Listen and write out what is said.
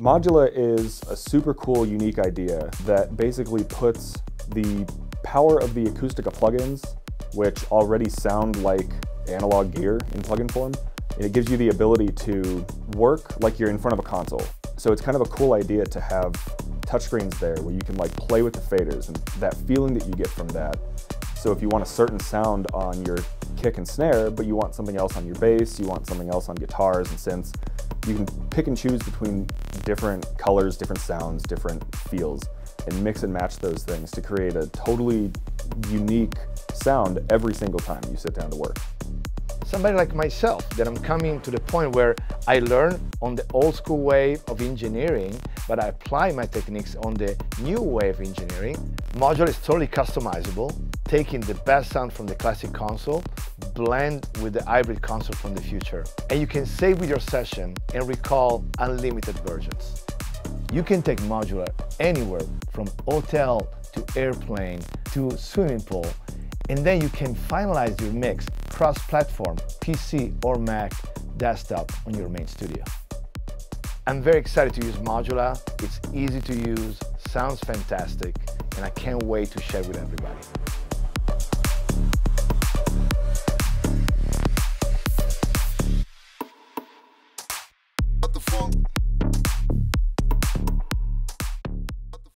Modula is a super cool, unique idea that basically puts the power of the Acoustica plugins, which already sound like analog gear in plugin form, and it gives you the ability to work like you're in front of a console. So it's kind of a cool idea to have touchscreens there where you can like play with the faders and that feeling that you get from that. So if you want a certain sound on your kick and snare, but you want something else on your bass, you want something else on guitars and synths, you can pick and choose between different colors, different sounds, different feels, and mix and match those things to create a totally unique sound every single time you sit down to work. Somebody like myself, that I'm coming to the point where I learn on the old school way of engineering, but I apply my techniques on the new way of engineering. Modula is totally customizable, taking the best sound from the classic console, blend with the hybrid console from the future. And you can save with your session and recall unlimited versions. You can take Modula anywhere from hotel to airplane to swimming pool, and then you can finalize your mix cross-platform, PC or Mac, desktop on your main studio. I'm very excited to use Modula. It's easy to use, sounds fantastic, and I can't wait to share with everybody.